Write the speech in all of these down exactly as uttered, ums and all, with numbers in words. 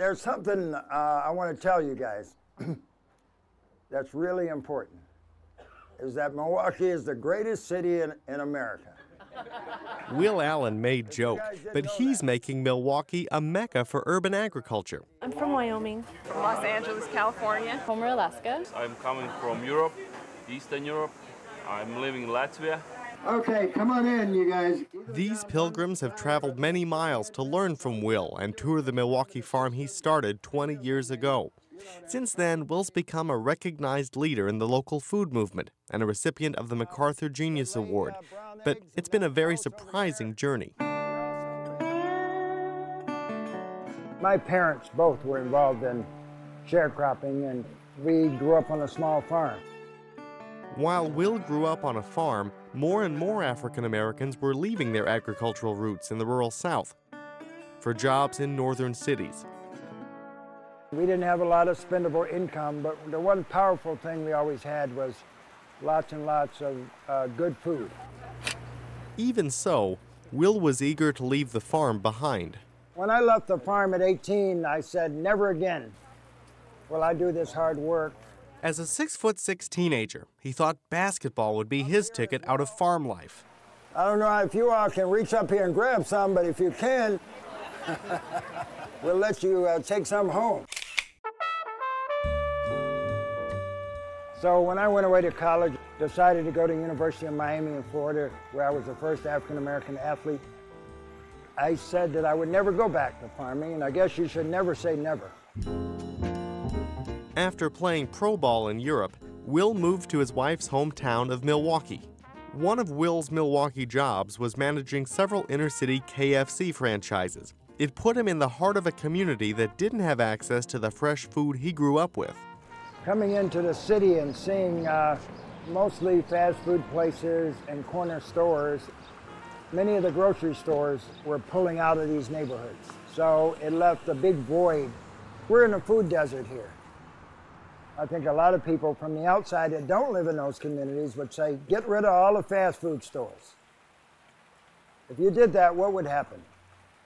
There's something uh, I want to tell you guys that's really important, is that Milwaukee is the greatest city in, in America. Will Allen made joke, but he's that. making Milwaukee a mecca for urban agriculture. I'm from Wyoming. From Los Angeles, California. Homer, Alaska. I'm coming from Europe, Eastern Europe. I'm living in Latvia. Okay, come on in, you guys. These pilgrims have traveled many miles to learn from Will and tour the Milwaukee farm he started twenty years ago. Since then, Will's become a recognized leader in the local food movement and a recipient of the MacArthur Genius Award. But it's been a very surprising journey. My parents both were involved in sharecropping, and we grew up on a small farm. While Will grew up on a farm, more and more African Americans were leaving their agricultural roots in the rural South for jobs in northern cities. We didn't have a lot of spendable income, but the one powerful thing we always had was lots and lots of uh, good food. Even so, Will was eager to leave the farm behind. When I left the farm at eighteen, I said, never again will I do this hard work. As a six foot six teenager, he thought basketball would be his ticket out of farm life. I don't know if you all can reach up here and grab some, but if you can, we'll let you uh, take some home. So when I went away to college, decided to go to the University of Miami in Florida, where I was the first African-American athlete, I said that I would never go back to farming, and I guess you should never say never. After playing pro ball in Europe, Will moved to his wife's hometown of Milwaukee. One of Will's Milwaukee jobs was managing several inner-city K F C franchises. It put him in the heart of a community that didn't have access to the fresh food he grew up with. Coming into the city and seeing uh, mostly fast food places and corner stores, many of the grocery stores were pulling out of these neighborhoods. So it left a big void. We're in a food desert here. I think a lot of people from the outside that don't live in those communities would say, get rid of all the fast food stores. If you did that, what would happen?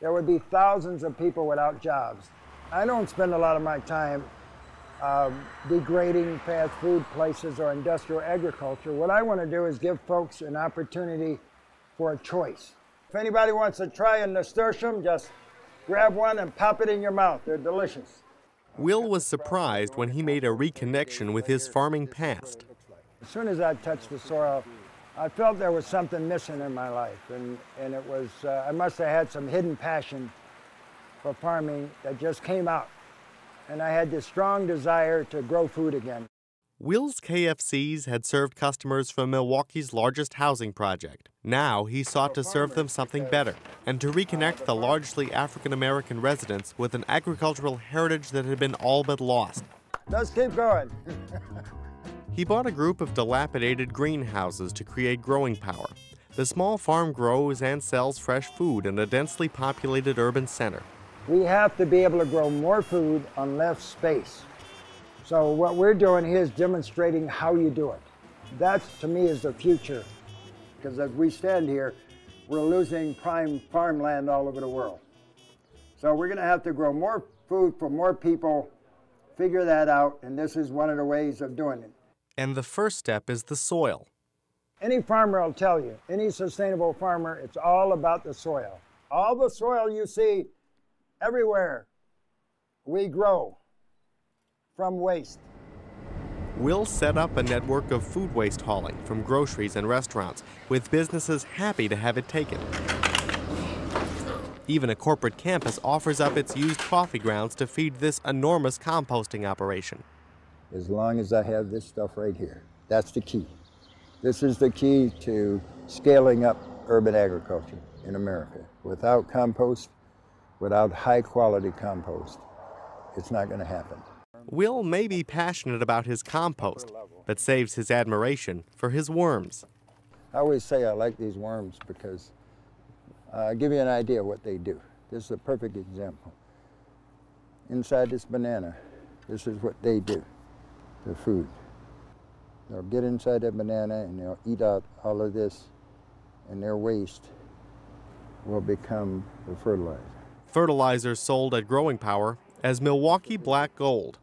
There would be thousands of people without jobs. I don't spend a lot of my time uh, degrading fast food places or industrial agriculture. What I want to do is give folks an opportunity for a choice. If anybody wants to try a nasturtium, just grab one and pop it in your mouth. They're delicious. Will was surprised when he made a reconnection with his farming past. As soon as I touched the soil, I felt there was something missing in my life, and, and it was, uh, I must have had some hidden passion for farming that just came out, and I had this strong desire to grow food again. Will's K F Cs had served customers from Milwaukee's largest housing project. Now he sought to serve them something better and to reconnect the largely African-American residents with an agricultural heritage that had been all but lost. Let's keep going. He bought a group of dilapidated greenhouses to create Growing Power. The small farm grows and sells fresh food in a densely populated urban center. We have to be able to grow more food on less space. So what we're doing here is demonstrating how you do it. That, to me, is the future. Because as we stand here, we're losing prime farmland all over the world. So we're going to have to grow more food for more people, figure that out, and this is one of the ways of doing it. And the first step is the soil. Any farmer will tell you, any sustainable farmer, it's all about the soil. All the soil you see everywhere, we grow from waste. Will set up a network of food waste hauling from groceries and restaurants, with businesses happy to have it taken. Even a corporate campus offers up its used coffee grounds to feed this enormous composting operation. As long as I have this stuff right here, that's the key. This is the key to scaling up urban agriculture in America. Without compost, without high-quality compost, it's not going to happen. Will may be passionate about his compost, but saves his admiration for his worms. I always say I like these worms because I'll give you an idea of what they do. This is a perfect example. Inside this banana, this is what they do. Their food. They'll get inside that banana and they'll eat out all of this, and their waste will become the fertilizer. Fertilizers sold at Growing Power as Milwaukee Black Gold.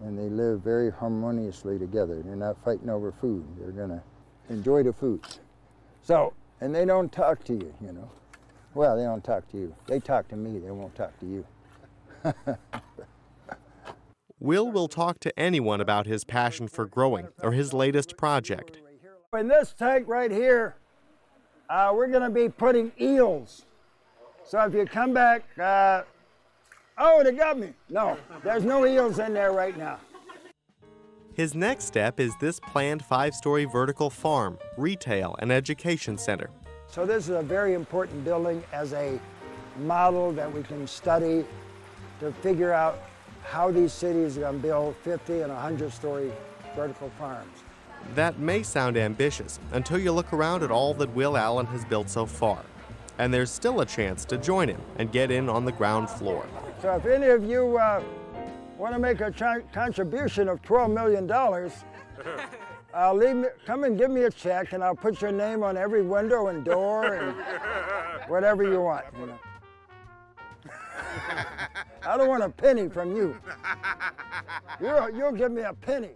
And they live very harmoniously together. They're not fighting over food. They're gonna enjoy the food. So, and they don't talk to you, you know. Well, they don't talk to you. They talk to me, they won't talk to you. Will will talk to anyone about his passion for growing or his latest project. In this tank right here, uh, we're gonna be putting eels. So if you come back, uh, oh, they got me. No, there's no eels in there right now. His next step is this planned five-story vertical farm, retail, and education center. So this is a very important building as a model that we can study to figure out how these cities are going to build fifty and one hundred story vertical farms. That may sound ambitious until you look around at all that Will Allen has built so far. And there's still a chance to join him and get in on the ground floor. So if any of you uh, want to make a contribution of twelve million dollars, uh, leave me, come and give me a check and I'll put your name on every window and door and whatever you want. You know. I don't want a penny from you. You'll, you'll give me a penny.